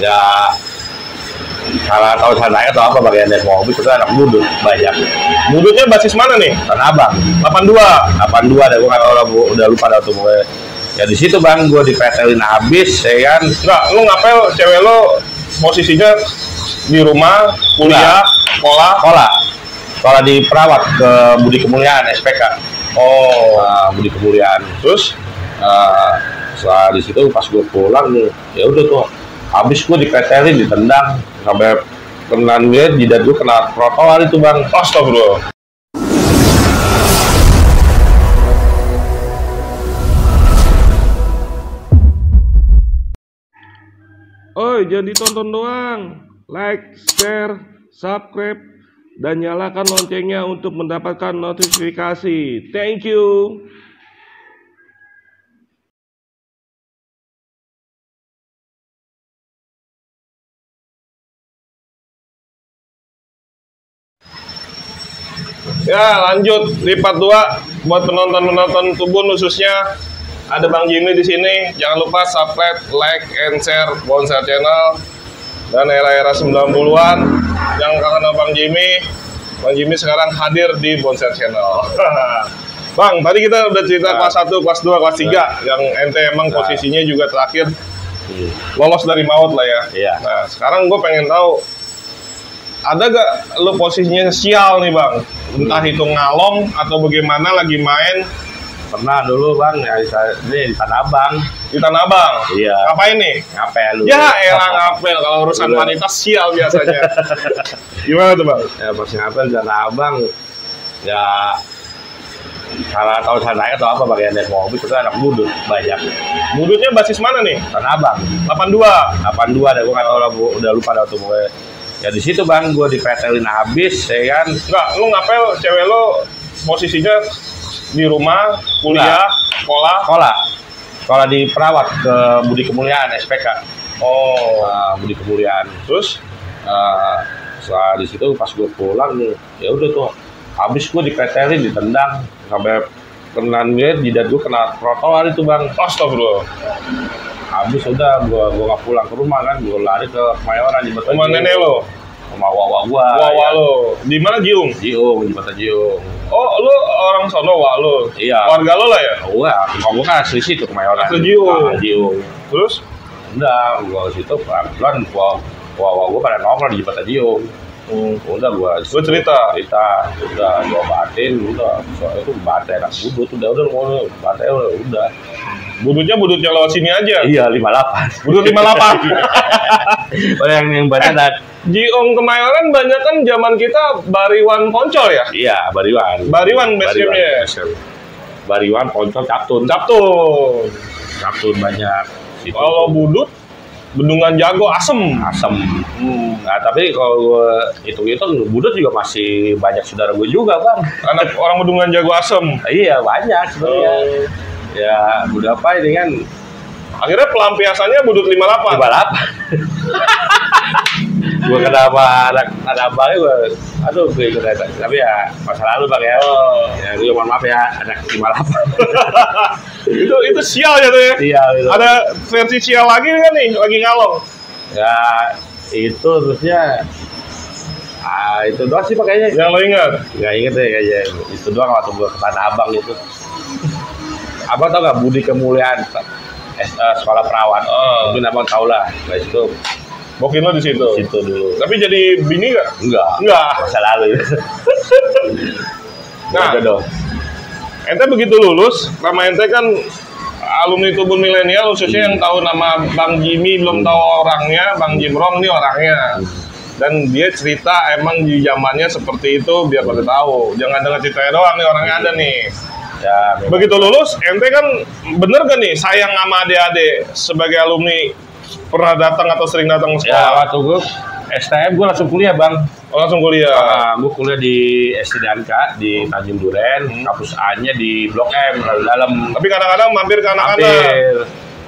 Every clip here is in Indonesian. ya karena kalau sananya atau apa bagian dari mobil itu anak mudut banyak. Mudutnya basis mana nih? TANABANK 82 ada, gua kalau udah lupa dah tuh gue. Ya di situ bang gue dipetelin habis ya kan. Nggak, lu ngapel cewek lo posisinya di rumah, kuliah, sekolah di perawat ke Budi Kemuliaan SPK. Oh, Budi Kemuliaan. Terus setelah di situ pas gue pulang nih, ya udah tuh habis gue dipetelin, ditendang sampai tenang gue jidat gue kena trotoar itu bang. Astagfirullah. Oi, jangan ditonton doang. Like, share, subscribe, dan nyalakan loncengnya untuk mendapatkan notifikasi. Thank you. Ya, lanjut di part 2 buat penonton-penonton Toeboen khususnya. Ada Bang Jimmy di sini. Jangan lupa subscribe, like, and share Bonser channel dan era-era 90-an yang kangen sama Bang Jimmy. Bang Jimmy sekarang hadir di Bonser channel. Bang, tadi kita udah cerita kelas 1, kelas 2, kelas 3 yang ente emang posisinya juga terakhir lolos dari maut lah ya. Nah, sekarang gue pengen tahu ada gak lo posisinya sial nih Bang? Entah itu ngalong atau bagaimana lagi main. Pernah dulu bang, ya, ini di TANABANK. Di TANABANK? Iya. Ngapain nih? Ngapel. Ya elah ngapel, kalau urusan wanita sial biasanya. Gimana tuh bang? Ya pas ngapel di TANABANK, ya karena tahu sananya atau apa bagian dari mobil itu anak mudut banyak. Mudutnya basis mana nih? TANABANK 82 ada, gue kan udah lupa dah tuh gue. Ya di situ bang, gue dipetelin habis, ya kan? Nggak, lu ngapel cewek lo posisinya di rumah, kuliah, sekolah di perawat ke Budi Kemuliaan SPK. Oh, Budi Kemuliaan. Terus setelah di situ pas gue pulang nih, ya udah tuh habis gue dipetelin, ditendang sampai tenang gue jidat gue kena trotoar itu bang. Astagfirullah. Habis udah gue nggak pulang ke rumah kan, gue lari ke Kemayoran di Jembatan. Rumah nenek lo? Rumah wawa lo. Di mana Jiung? Jiung, Jembatan Jiung. Oh, lu orang sono lo. Iya. Warga lo lah ya? Wah, kamu kan asli situ Kemayoran. Asli Jiung. Terus? Udah, gua situ pelan-pelan gua pada nongkrong di Jembatan Jiung. Udah gua cerita. Udah gua batin, udah. Soalnya tuh batin enak budut, udah batin udah. Budutnya lewat sini aja. Iya, 58. Budut 58. Yang batin Jiung Kemayoran banyak kan zaman kita Bariwan Poncol ya? Iya, Bariwan basecamp-nya. Bariwan, Poncol, Captun banyak. Kalau Budut, Bendungan Jago, Asem. Nah, tapi kalau hitung-hitung Budut juga masih banyak saudara gue juga bang. Anak orang Bendungan Jago Asem. Iya banyak sebenarnya. Ya udah apa ini kan? Akhirnya pelampiasannya Budut 58. Gue kenapa ada abangnya gue ikut aja. Tapi ya masa lalu bang ya. Ya gue mohon maaf ya anak 58. Itu sial ya tuh ya. Sial itu. Ada versi sial lagi kan nih lagi ngalong. Ya itu terusnya. Ah itu doang sih pakainya. Yang lo ingat? Gak inget ya kayaknya. Itu doang waktu gue ke TANABANK itu. Abang tau gak Budi Kemuliaan sekolah perawat. Mungkin abang tau lah. Nah itu. Bokin lo di situ. Situ dulu. Tapi jadi bini nggak? Enggak. Masa lalu. Nah, ente begitu lulus, nama ente kan alumni Toeboen milenial, khususnya yang tahu nama Bang Jimmy belum tahu orangnya, Bang Jimbronk ini orangnya. Dan dia cerita emang di zamannya seperti itu biar pada tahu. Jangan dengar ceritanya doang nih orangnya ada nih. Ya, begitu lulus, ente kan bener gak nih sayang sama adik-adik sebagai alumni? Pernah datang atau sering datang ke sekolah? Ya, waktu gue STM gue langsung kuliah bang. Oh, langsung kuliah? Gue kuliah di STM di Tanjung Duren, kampus A-nya di Blok M, lalu dalam. Tapi kadang-kadang mampir ke anak-anak.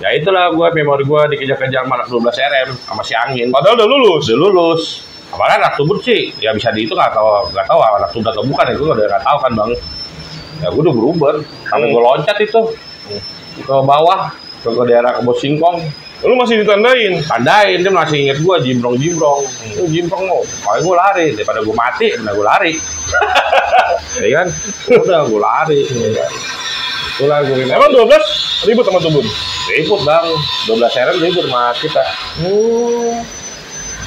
Ya itulah gue, memori gue dikejar-kejar anak 12 RM sama si angin. Padahal udah lulus? Udah lulus. Apalagi anak Toeboen sih, ya bisa dihitung nggak tahu anak Toeboen atau bukan ya, gue udah nggak tahu kan bang. Ya gue udah beruber, sampai gue loncat itu ke bawah, ke daerah Kebon Singkong. Lu masih ditandain? Tandain, dia masih inget gua jimbrong. Lu jimbrong mau, kalau gua lari daripada gua mati, karena gua lari. Ya kan? Udah gua lari. Ulang gua ini. Emang 12 ribut sama Toeboen? Ribut bang, 12 seren ribut sama kita.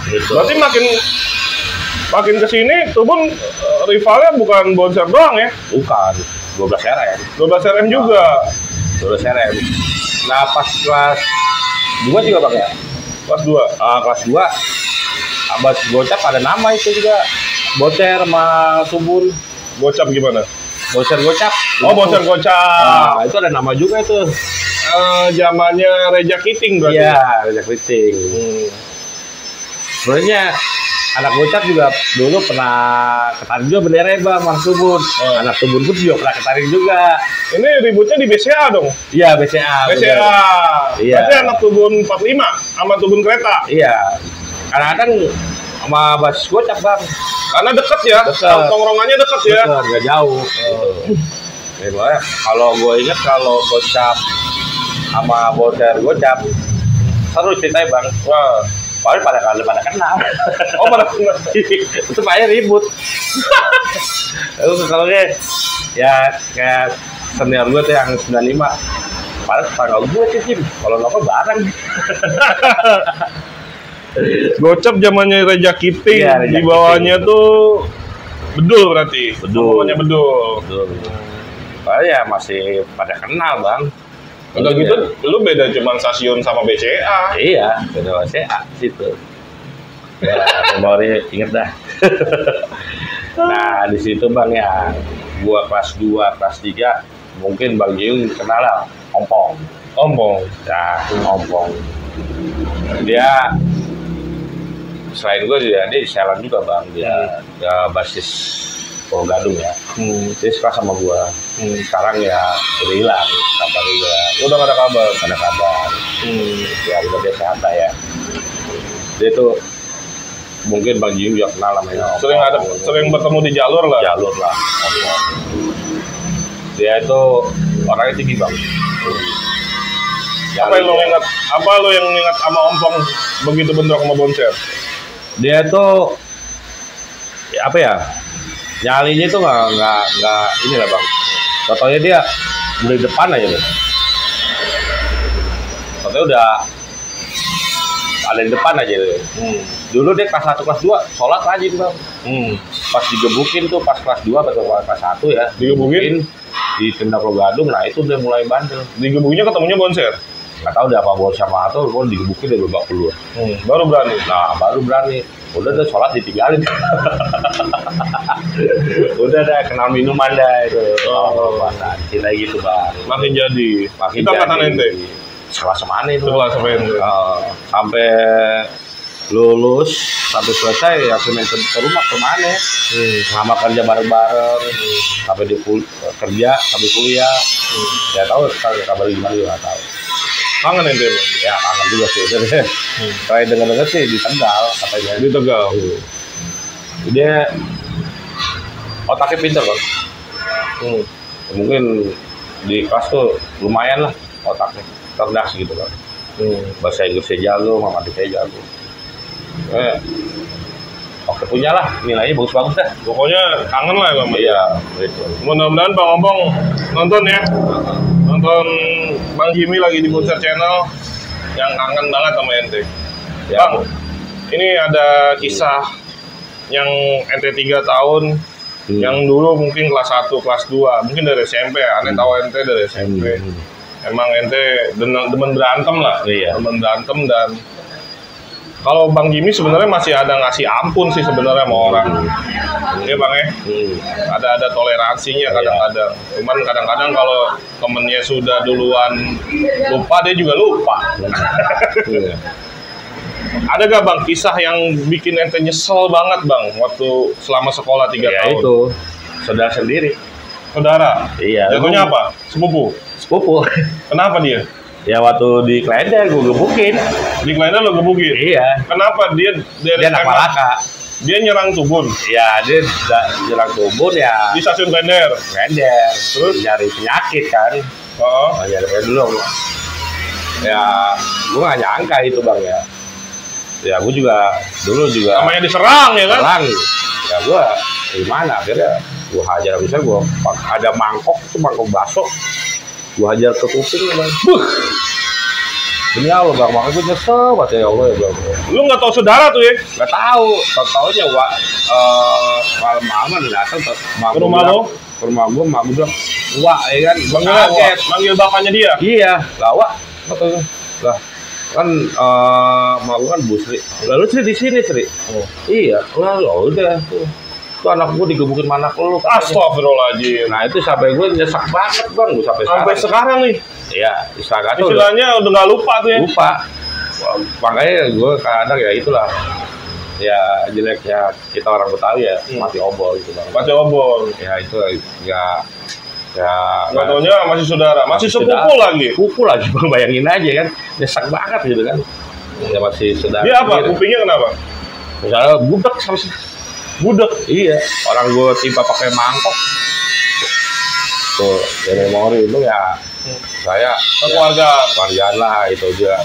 Gitu. Berarti makin kesini Toeboen rivalnya bukan Bonser doang ya? Bukan, 12 seren. 12 seren juga. 12 seren. Nah pas kelas 2 juga bang ya? Kelas 2? Kelas 2 Abas Gocap ada nama itu juga Bonser sama Toeboen. Gocap gimana? Bonser Gocap. Oh Bonser Gocap. Nah, itu ada nama juga itu. Zamannya Reja Kiting berarti? Iya Reja Kiting. Sebenarnya anak Gocap juga dulu pernah ketarik juga bendera bang sama Toeboen. Anak Toeboen pun juga pernah ketarik juga. Ini ributnya di BCA dong? Iya BCA. Iya. Berarti anak Toeboen 45 sama Toeboen kereta? Iya. Kadang-kadang sama Bas Gocap bang. Karena deket ya? Tongkrongannya deket ya? Gak jauh. Kalau gue inget kalau Gocap sama Bonser Gocap seru ceritanya bang. Paling pada kenal. Oh pada kenal. Itu pahanya ribut. Kalau kayak ya kayak senior gue tuh yang 95 paling tanggal gue sih kalau nongol bareng. Gocap zamannya Reja Kiting ya, di bawahnya Kiting. Tuh Bedul berarti. Bedul. Ya masih pada kenal bang. Udah gitu, ya. Lu beda cuman stasiun sama BCA. Iya, beda BCA situ. Ya, memori inget dah. Nah, di situ bang ya, gua kelas 2, kelas 3, mungkin Bang Jiung kenal lah, Ompong. Nah, Ompong. Dia, selain gua dia di Selan juga bang, dia basis Gadung ya, jadi suka sama gua. Sekarang ya udah hilang kabar juga. Udah gak ada kabar, Ya udah biasa santai ya. Dia tuh mungkin Bang Jim juga kenal namanya. Sering bertemu di jalur lah. Dia itu orangnya tinggi bang. Apa lo yang ingat sama Ompong begitu bentrok sama Bonser? Dia tuh ya, apa ya? Nyalinya itu nggak ini lah bang. Totalnya dia udah di depan aja bang. Totalnya udah ada di depan aja bang. Dulu dia kelas 1 kelas 2 sholat rajin bang. Pas digebukin tuh pas kelas 2 atau kelas 1 ya. Digebukin di tenda Gadung. Nah itu udah mulai bandel. Digebukinnya ketemunya Bonser. Nggak tahu udah apa Bonser sama atau digebukin dari babak keluar. Baru berani. Nah baru berani. Udah tuh sholat ditinggalin. Udah dah kena minuman dah itu. Cinta gitu bang. Makin jadi. Kita angkatan ente. Sekolah semana itu. Sampai lulus, sampai selesai ya semester ke rumah kemana? Sama kerja bareng-bareng. Sampai di kerja, sampai kuliah. Ya tahu sekarang kabar gimana juga tahu. Kangen ente bang? Ya kangen juga sih. Saya dengar-dengar sih di Tegal katanya. Di Tegal. Dia otaknya pinter bang. Mungkin di kelas tuh lumayan lah otaknya cerdas gitu bang. Bahasa Inggrisnya jago, matematikanya jago. Oke punya lah nilainya bagus-bagus dah. Pokoknya kangen lah bang. Iya. Mudah-mudahan Bang Ompong nonton ya. Nonton Bang Jimmy lagi di Bonser channel yang kangen banget sama ente. Ya, bang, ini ada kisah yang ente 3 tahun, yang dulu mungkin kelas 1, kelas 2, mungkin dari SMP ya, aneh tahu ente dari SMP. Emang ente demen berantem lah, demen berantem dan kalau Bang Jimmy sebenarnya masih ada ngasih ampun sih sebenarnya sama orang. Iya bang ya? Ada toleransinya kadang-kadang. Cuman kadang-kadang kalau temennya sudah duluan lupa, dia juga lupa. Ada gak bang kisah yang bikin ente nyesel banget bang waktu selama sekolah 3 tahun? Ya itu, saudara sendiri. Saudara? Iya. Jatuhnya apa? Sepupu? Sepupu. Kenapa dia? Ya waktu di Klender gue gebukin. Di Klender lo gebukin? Iya. Kenapa dia anak Malaka? Dia nyerang Toeboen? Iya, dia nyerang Toeboen ya. Di stasiun Klender? Klender. Terus? Nyari penyakit kan. Oh. Nyari penyakit dulu. ya gue gak nyangka itu bang ya. Ya gue juga dulu juga namanya diserang ya kan, serang ya gue gimana akhirnya gue hajar bisa gue ada mangkok tuh mangkok bakso gue hajar ke kuping bang. Demi Allah bang, makanya gue nyesel banget ya Allah ya bang. Lu nggak tahu saudara tuh ya? Nggak tahu, taunya wah kalau mama datang ke rumah lo, ke rumah gue, mak gue bilang, wah ya kan, bang kaget, manggil bapaknya dia. Iya, lawa, betul lah kan mak gue kan Bu Sri, lalu Sri di sini Sri. Oh. Iya, lalu udah tuh. Itu anak gue digebukin mana lu. Astagfirullahaladzim. Nah itu sampai gue nyesek banget bang, gue sampai sekarang nih. Iya, istilahnya udah nggak lupa tuh ya. Lupa. Makanya gue kadang ya itulah. Ya jeleknya kita orang Betawi ya, mati obor gitu bang. Mati obor. Ya itu ya. Nggak taunya masih saudara, masih sepupu lagi. Sepupu lagi bang, bayangin aja kan, nyesek banget gitu kan. Ya masih saudara. Dia apa? Kupingnya kenapa? Misalnya budak sama budek, iya orang gue tiba pakai mangkok tuh ya memori itu ya saya keluarga lah itu aja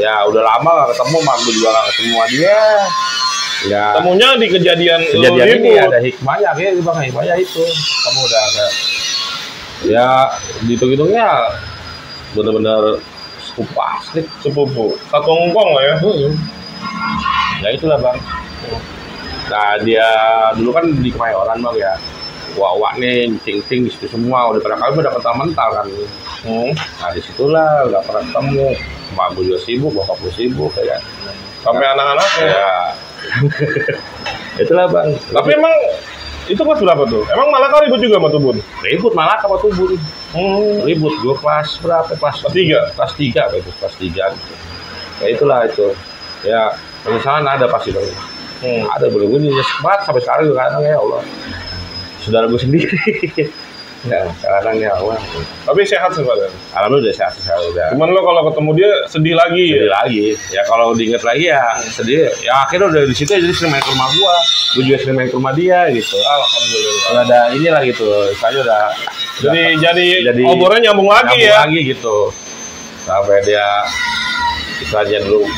ya udah lama gak ketemu mak gue juga gak ketemu dia ya temunya di kejadian ini ada hikmahnya ya bang, hikmahnya itu kamu udah ada ya hitung-hitungnya bener-bener sepupu asli sepupu satu ngungkong lah ya ya itulah bang. Nah dia dulu kan di Kemayoran bang ya, wak-wak nih, cing-cing di situ semua, udah pernah kali udah mental-mental kan. Nah disitulah udah pernah ketemu, mak gue juga sibuk, bokap gue sibuk ya kan. Sampai nah, anak-anaknya ya. Itulah bang. Tapi emang itu kelas berapa tuh? Emang Malaka ribut juga sama Tubun? Ribut Malaka sama Tubun. Ribut gue kelas berapa? Kelas 3 gitu. Ya itulah itu. Ya penyesalan ada pasti bang. Ada gue nyesek banget sampai sekarang gue kadang ya Allah saudara gue sendiri ya kadang ya Allah tapi sehat sebenarnya alhamdulillah udah sehat udah cuman lo kalau ketemu dia sedih lagi ya kalau diinget lagi ya sedih ya akhirnya udah di situ jadi sering main ke rumah gue juga sering main ke rumah dia gitu alhamdulillah udah ada inilah gitu saya udah jadi obornya nyambung lagi gitu sampai dia itu aja dulu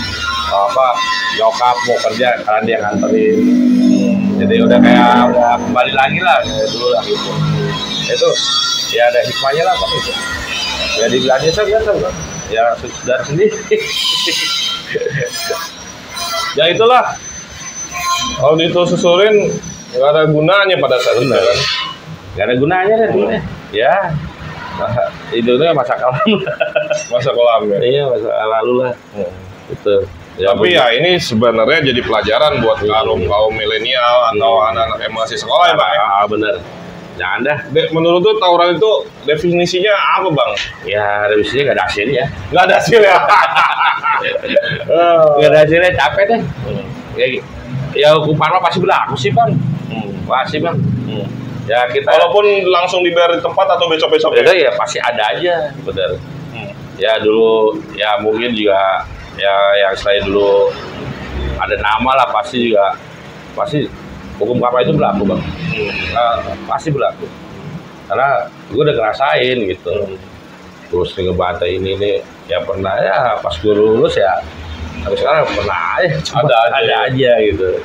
apa nyokap mau kerja karena dia nganterin jadi udah kayak udah kembali lagi lah ya, dulu lah gitu itu ya ada hikmahnya lah bang itu ya dibilangnya biasa bang ya sudah sendiri ya itulah kalau ditelusurin nggak ada gunanya pada saat itu kan nggak ada gunanya deh dulu ya nah, hidupnya masa kolam ya iya masa lalu lah itu. Ya, tapi bener. Ya ini sebenarnya jadi pelajaran buat kaum milenial atau anak-anak yang masih sekolah ya bang. Ah bener. Jangan dah. Menurut tuh tawuran itu definisinya apa bang? Ya definisinya nggak ada hasilnya. Nggak ada hasil ya. Nggak ada hasilnya capek deh. Ya hukuman mah pasti berlaku sih bang. Pasti bang. Ya kita. Walaupun langsung dibayar di tempat atau besok-besok. Ya pasti ada aja bener. Ya dulu ya mungkin juga. Ya yang saya dulu ada nama lah pasti juga pasti hukum apa itu berlaku bang pasti berlaku karena gue udah ngerasain gitu terus ngebantai ini ya pernah ya pas gue lulus ya tapi sekarang pernah ya ada aja gitu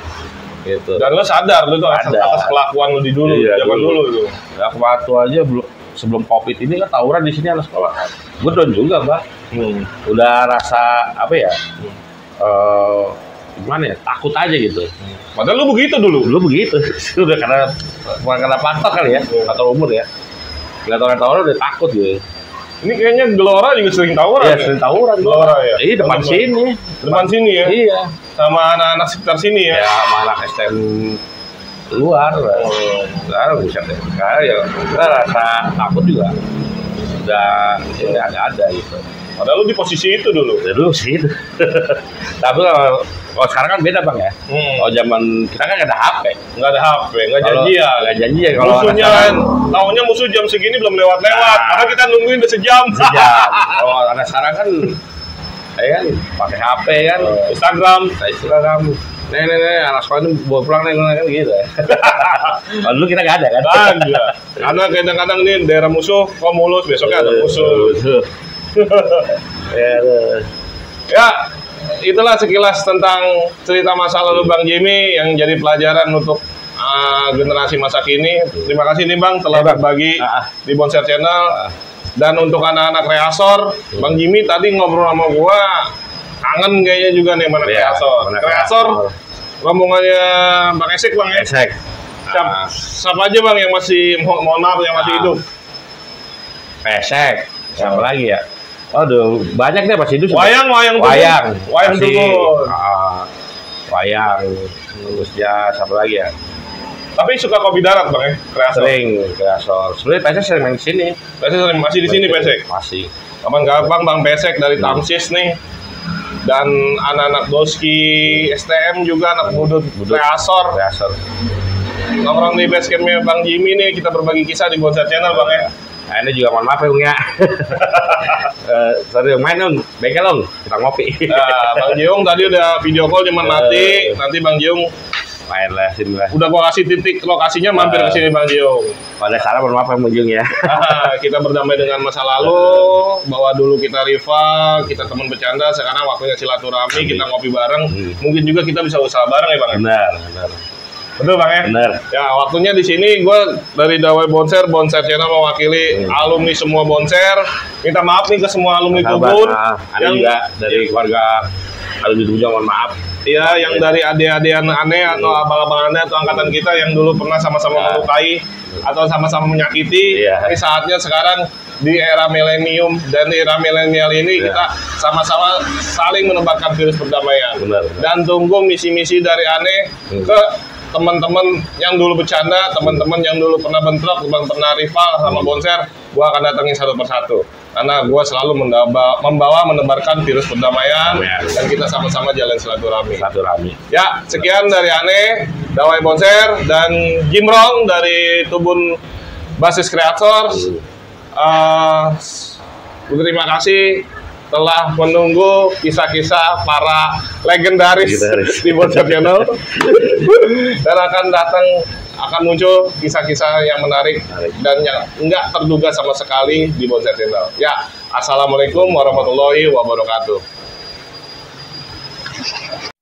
dan lo sadar lo tuh atas kelakuan lo di dulu zaman dulu itu ya waktu aja belum sebelum Covid ini kan tawuran di sini anak sekolah kan gue down juga mbak udah rasa apa ya gimana ya takut aja gitu padahal lu begitu dulu udah karena faktor kali ya faktor umur ya nggak tawuran udah takut gitu ini kayaknya Gelora juga sering tawuran ya sering tawuran Gelora ya iya depan sini ya iya sama anak-anak sekitar sini ya sama anak STM luar, karena bisa deh, karena ya kita rasa takut juga udah ini ada gitu. Padahal lu di posisi itu dulu sih itu. Tapi kalau sekarang kan beda bang ya. Kalau zaman kita kan nggak ada HP, nggak janjian. Kalau musuhnya kan, tahunya musuh jam segini belum lewat, karena kita nungguin udah sejam. Kalau anak sekarang kan, ya kan pakai HP kan, Instagram. Nih, anak sekolah ini bawa pulang kan gitu ya. Kalau dulu kita nggak ada kan? Ada. Karena kadang-kadang nih daerah musuh, kok mulus, besoknya ada musuh. Ya, itulah sekilas tentang cerita masa lalu Bang Jimmy yang jadi pelajaran untuk generasi masa kini. Terima kasih nih Bang telah berbagi di Bonser Channel. Dan untuk anak-anak kreasor, Bang Jimmy tadi ngobrol sama gua, kangen kayaknya juga nih mana kreasor. Kreasor rombongannya Bang Esek, Bang Esek. Siapa aja Bang yang masih, mohon maaf, yang masih hidup? Esek, siapa lagi ya? Aduh, banyak deh masih hidup. Wayang dulu. Wayang, terusnya siapa lagi ya? Tapi suka kopi darat Bang ya? Kreasor. Sering, kreasor. Sebenarnya Pesek sering main di sini. Pesek sering, masih di sini Pesek? Masih. Kapan-kapan Bang Pesek dari Tamsis nih. Dan anak-anak Doski, STM juga, anak Boedoet, kreasor. Nongkrong di basecampnya Bang Jimmy nih, kita berbagi kisah di Bonser Channel Bang ya. Nah, ini juga mohon maaf ya, Bung ya. Sorry, main dong, bengkel dong, kita ngopi. Bang Jeong tadi udah video call cuman mati, nanti Bang Jeong main lah sini lah. Udah gua kasih titik lokasinya, mampir ke sini Bang Jeong. Pada salah mohon maaf ya, Bang Jeong ya. Kita berdamai dengan masa lalu, bahwa dulu kita rival, kita teman bercanda, sekarang waktunya silaturahmi, kita ngopi bareng. Mungkin juga kita bisa usaha bareng ya Bang. Benar, benar. Betul Bang ya? Bener. Ya, waktunya di sini gue dari Dawai Bonser, Bonser Channel mewakili alumni semua Bonser. Minta maaf nih ke semua alumni Toeboen. Ada juga dari keluarga alumni Toeboen, mohon maaf. Iya, yang dari adik-adikan aneh atau abang-abang aneh atau angkatan kita yang dulu pernah sama-sama melukai atau sama-sama menyakiti. Ini saatnya sekarang di era milenium dan di era milenial ini kita sama-sama saling menebarkan virus perdamaian. Bener. Dan tunggu misi-misi dari aneh ke teman-teman yang dulu bercanda, teman-teman yang dulu pernah bentrok, teman pernah rival sama Bonser, gua akan datangin satu persatu. Karena gua selalu membawa menebarkan virus perdamaian dan kita sama-sama jalan silaturahmi. Ya, sekian dari Ane, Dawai Bonser dan Jimbronk dari Toeboen basis kreator. Terima kasih telah menunggu kisah-kisah para legendaris di Bonser Channel dan akan muncul kisah-kisah yang menarik dan yang nggak terduga sama sekali di Bonser Channel. Ya, assalamualaikum warahmatullahi wabarakatuh.